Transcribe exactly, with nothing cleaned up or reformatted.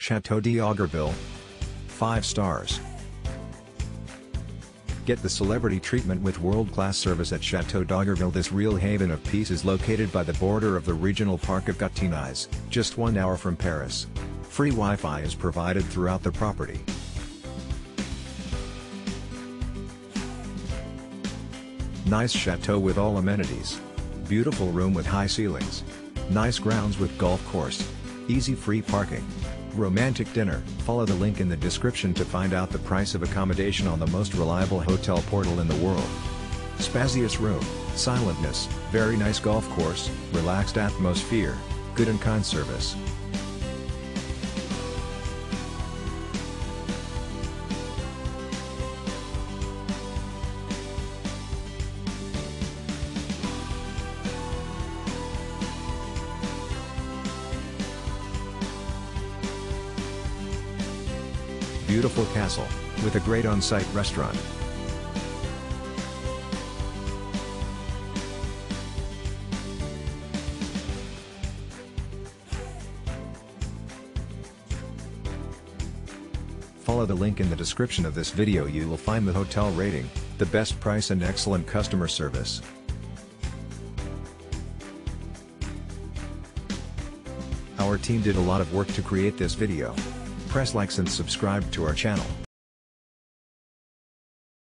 Château d'Augerville. five stars. Get the celebrity treatment with world-class service at Château d'Augerville. This real haven of peace is located by the border of the regional park of Gâtinais, just one hour from Paris. Free Wi-Fi is provided throughout the property. Nice chateau with all amenities. Beautiful room with high ceilings. Nice grounds with golf course. Easy free parking. Romantic dinner. Follow the link in the description to find out the price of accommodation on the most reliable hotel portal in the world. Spacious room, silentness, very nice golf course, relaxed atmosphere, good and kind service. Beautiful castle, with a great on-site restaurant. Follow the link in the description of this video. You will find the hotel rating, the best price and excellent customer service. Our team did a lot of work to create this video. Press likes and subscribe to our channel.